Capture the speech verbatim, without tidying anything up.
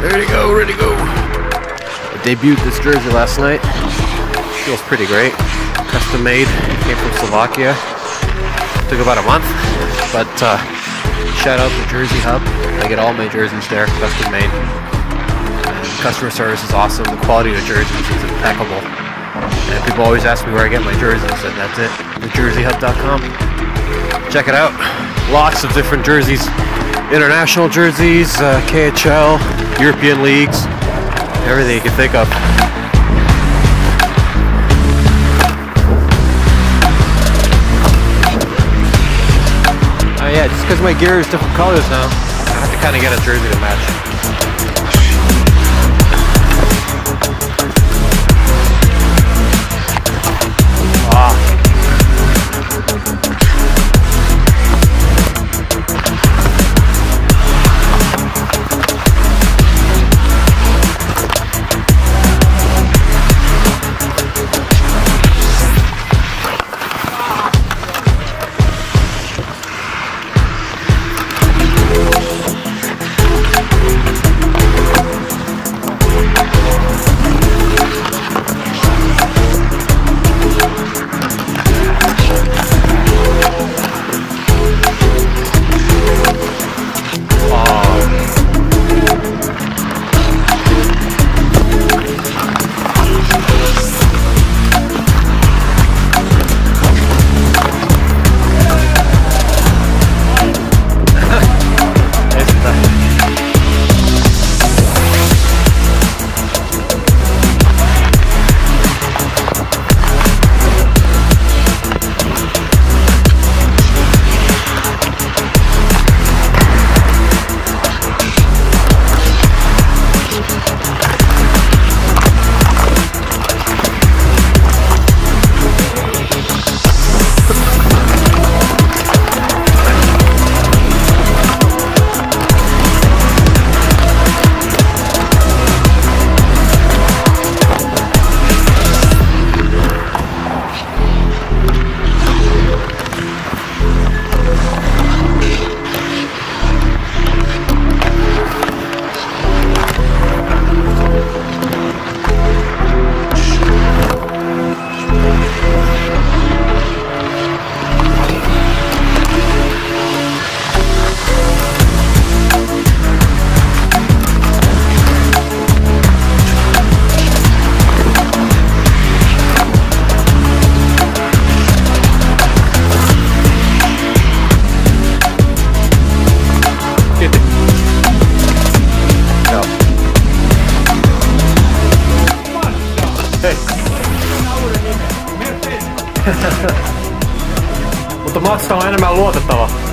Ready to go, ready to go. I debuted this jersey last night. Feels pretty great. Custom made, came from Slovakia. Took about a month, but uh, shout out to Jersey Hub. I get all my jerseys there, custom made. Customer service is awesome. The quality of the jerseys is impeccable. And people always ask me where I get my jerseys, and that's it. the jersey hub dot com. Check it out. Lots of different jerseys. International jerseys, uh, K H L, European leagues, everything you can think of. Oh yeah, just because my gear is different colors now, I have to kind of get a jersey to match. Mutta massa on enemmän luotettava.